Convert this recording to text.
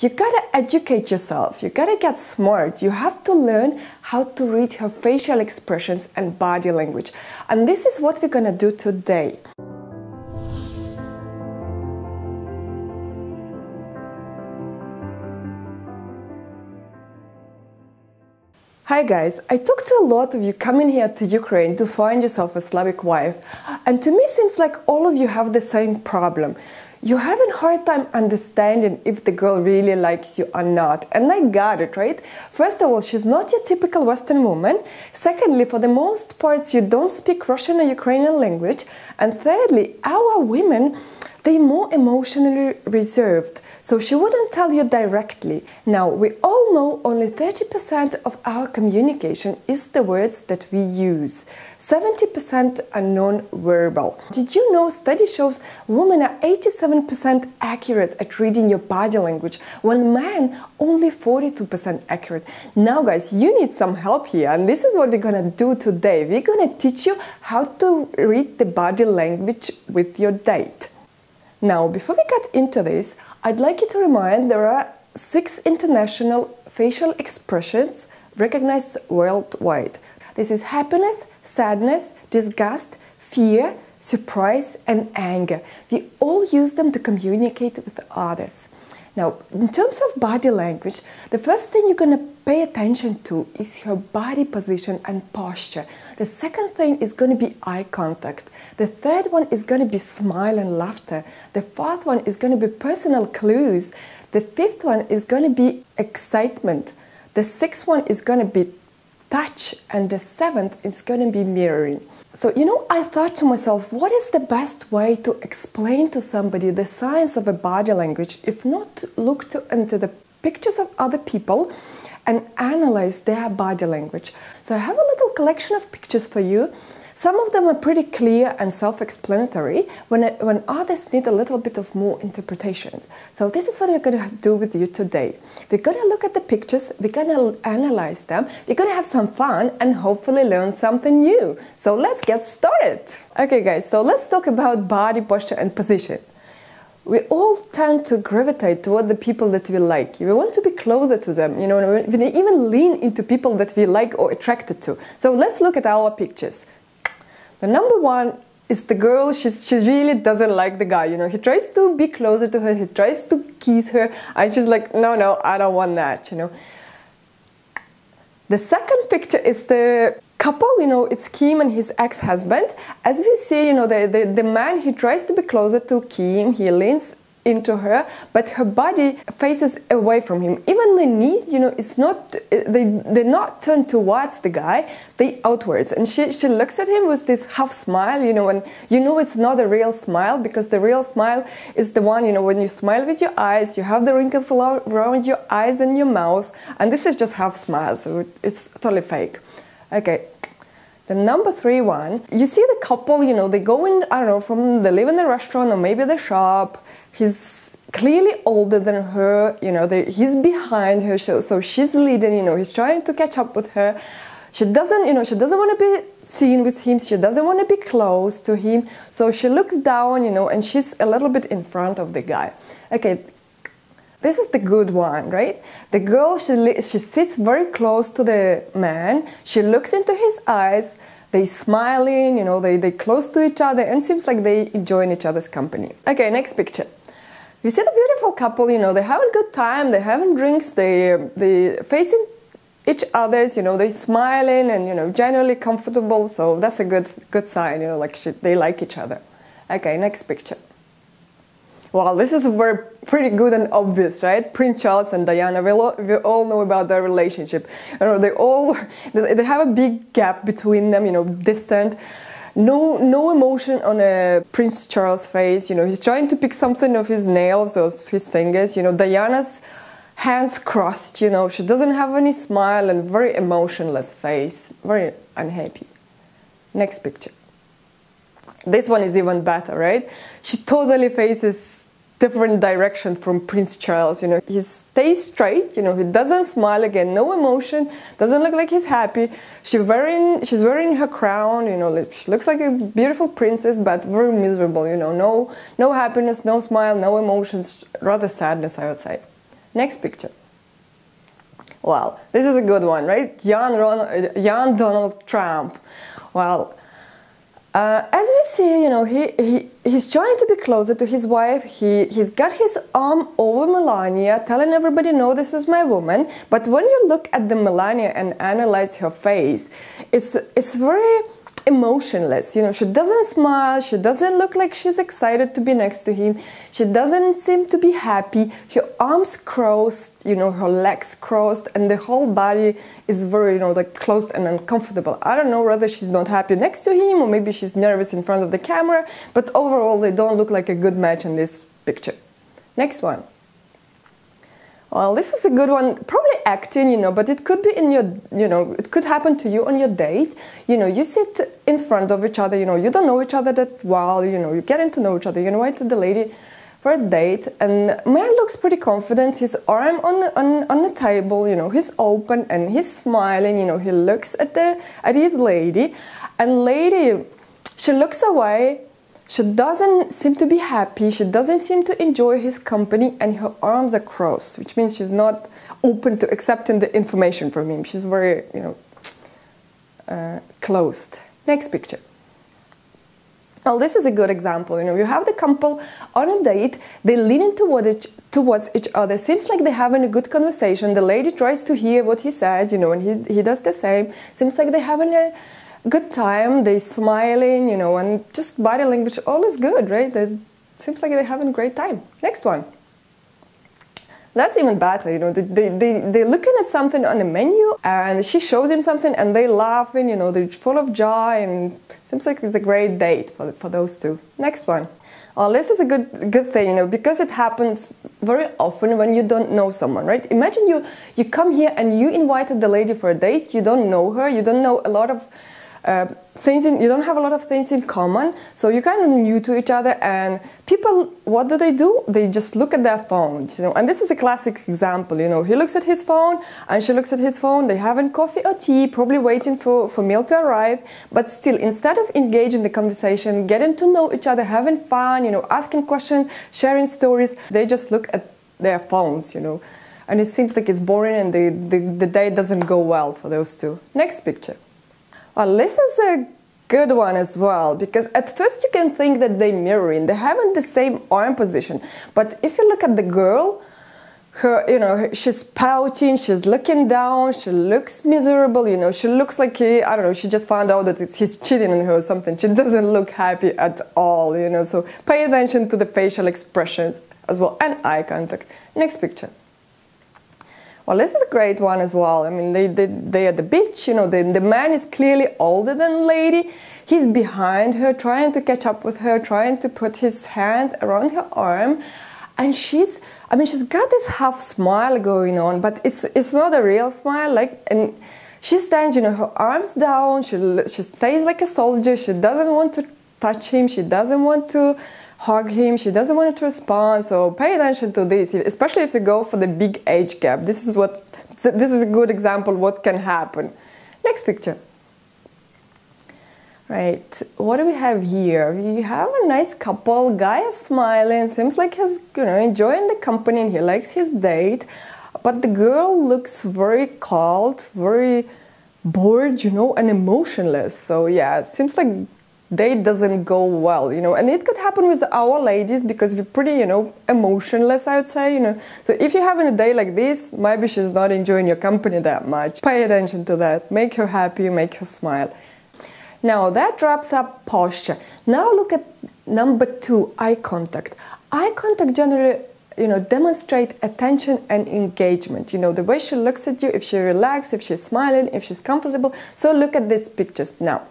You gotta educate yourself, you gotta get smart, you have to learn how to read her facial expressions and body language. And this is what we're gonna do today. Hi guys, I talk to a lot of you coming here to Ukraine to find yourself a Slavic wife, and to me it seems like all of you have the same problem. You're having a hard time understanding if the girl really likes you or not. And I got it, right? First of all, she's not your typical Western woman. Secondly, for the most part, you don't speak Russian or Ukrainian language. And thirdly, our women, they're more emotionally reserved. So she wouldn't tell you directly. Now, we all know only 30% of our communication is the words that we use. 70% are non-verbal. Did you know study shows women are 87% accurate at reading your body language, when men only 42% accurate. Now guys, you need some help here, and this is what we're gonna do today. We're gonna teach you how to read the body language with your date. Now, before we get into this, I'd like you to remind there are 6 international facial expressions recognized worldwide. This is happiness, sadness, disgust, fear, surprise and anger. We all use them to communicate with others. Now, in terms of body language, the first thing you're gonna pay attention to is her body position and posture. The second thing is gonna be eye contact. The third one is gonna be smile and laughter. The fourth one is gonna be personal clues. The fifth one is gonna be excitement. The sixth one is gonna be touch, and the seventh is gonna be mirroring. So, you know, I thought to myself, what is the best way to explain to somebody the science of a body language if not to look into the pictures of other people and analyze their body language? So I have a little collection of pictures for you. Some of them are pretty clear and self-explanatory, when others need a little bit of more interpretations. So this is what we're going to do with you today. We're going to look at the pictures, we're going to analyze them, we're going to have some fun and hopefully learn something new. So let's get started! Okay guys, so let's talk about body posture and position. We all tend to gravitate toward the people that we like. We want to be closer to them, you know, and we even lean into people that we like or attracted to. So let's look at our pictures. The number one is the girl, she really doesn't like the guy, you know, he tries to be closer to her, he tries to kiss her, and she's like, no, I don't want that, you know. The second picture is the couple, you know, it's Kim and his ex-husband. As we see, you know, the man, he tries to be closer to Kim, he leans into her, but her body faces away from him. Even the knees, you know, it's not, they're not turned towards the guy, they outwards. And she looks at him with this half smile, you know, and you know it's not a real smile, because the real smile is the one, you know, when you smile with your eyes, you have the wrinkles around your eyes and your mouth, and this is just half smile, so it's totally fake. Okay. The number 3 one, you see the couple, you know, they go in, I don't know, they live in the restaurant or maybe the shop. He's clearly older than her, you know, he's behind her, so she's leading, you know, he's trying to catch up with her. She doesn't, you know, she doesn't want to be seen with him, she doesn't want to be close to him, so she looks down, you know, and she's a little bit in front of the guy. Okay. This is the good one, right? The girl, she sits very close to the man, she looks into his eyes, they smiling, you know, they're close to each other, and seems like they enjoying each other's company. Okay, next picture. We see the beautiful couple, you know, they have a good time, they having drinks, they facing each other's, you know, they smiling and, you know, generally comfortable, so that's a good sign, you know, like they like each other. Okay, next picture. Well, this is very pretty good and obvious, right? Prince Charles and Diana, we all know about their relationship. You know, they have a big gap between them, you know, distant. No emotion on a Prince Charles' face, you know, he's trying to pick something of his nails or his fingers, you know, Diana's hands crossed, you know, she doesn't have any smile and very emotionless face, very unhappy. Next picture. This one is even better, right? She totally faces different direction from Prince Charles, you know. He stays straight, you know, he doesn't smile again, no emotion, doesn't look like he's happy. She's wearing her crown, you know, she looks like a beautiful princess, but very miserable, you know, no happiness, no smile, no emotions, rather sadness, I would say. Next picture. Well, this is a good one, right? Young Donald Trump. Well, as we see, you know, he's trying to be closer to his wife. He's got his arm over Melania, telling everybody, no, this is my woman. But when you look at the Melania and analyze her face, it's very emotionless. You know, she doesn't smile, she doesn't look like she's excited to be next to him, she doesn't seem to be happy, her arms crossed, you know, her legs crossed, and the whole body is very, you know, like closed and uncomfortable. I don't know whether she's not happy next to him or maybe she's nervous in front of the camera, but overall they don't look like a good match in this picture. Next one. Well, this is a good one, probably acting, you know, but it could be in your, you know, it could happen to you on your date. You know, you sit in front of each other, you know, you don't know each other that well, you know, you're getting to know each other, you invite the lady for a date, and man looks pretty confident, his arm on the table, you know, he's open and he's smiling, you know, he looks at his lady, and lady, she looks away. She doesn't seem to be happy, she doesn't seem to enjoy his company, and her arms are crossed, which means she's not open to accepting the information from him. She's very, you know, closed. Next picture. Well, this is a good example. You know, you have the couple on a date, they're leaning towards each other, seems like they're having a good conversation, the lady tries to hear what he says, you know, and he does the same, seems like they're having a good time, they smiling, you know, and just body language, all is good, right? It seems like they're having a great time. Next one. That's even better, you know, they're looking at something on a menu and she shows him something and they're laughing, you know, they're full of joy, and seems like it's a great date for those two. Next one. Well, this is a good thing, you know, because it happens very often when you don't know someone, right? Imagine you come here and you invited the lady for a date, you don't know her, you don't know a lot of you don't have a lot of things in common, so you're kind of new to each other, and people, what do? They just look at their phones, you know, and this is a classic example, you know, he looks at his phone and she looks at his phone, they're having coffee or tea, probably waiting for meal to arrive, but still, instead of engaging the conversation, getting to know each other, having fun, you know, asking questions, sharing stories, they just look at their phones, you know, and it seems like it's boring and the day doesn't go well for those two. Next picture. Well, this is a good one as well, because at first you can think that they're mirroring, they haven't the same arm position, but if you look at the girl, you know, she's pouting, she's looking down, she looks miserable, you know, she looks like, I don't know, she just found out that he's cheating on her or something, she doesn't look happy at all, you know, so pay attention to the facial expressions as well, and eye contact. Next picture. Well, this is a great one as well. I mean, they at the beach, you know, the man is clearly older than the lady. He's behind her, trying to catch up with her, trying to put his hand around her arm. And she's got this half smile going on, but it's not a real smile. Like, and she stands, you know, her arms down, she stays like a soldier, she doesn't want to touch him, she doesn't want to hug him, she doesn't want to respond, so pay attention to this, especially if you go for the big age gap. This is a good example what can happen. Next picture. Right, what do we have here? We have a nice couple, guy is smiling, seems like he's, you know, enjoying the company and he likes his date, but the girl looks very cold, very bored, you know, and emotionless, so yeah, it seems like date doesn't go well, you know, and it could happen with our ladies because we're pretty, you know, emotionless, I would say, you know, so if you're having a day like this, maybe she's not enjoying your company that much. Pay attention to that, make her happy, make her smile. Now that wraps up posture. Now look at number 2, eye contact. Eye contact generally, you know, demonstrate attention and engagement, you know, the way she looks at you, if she's relaxed, if she's smiling, if she's comfortable. So look at these pictures now.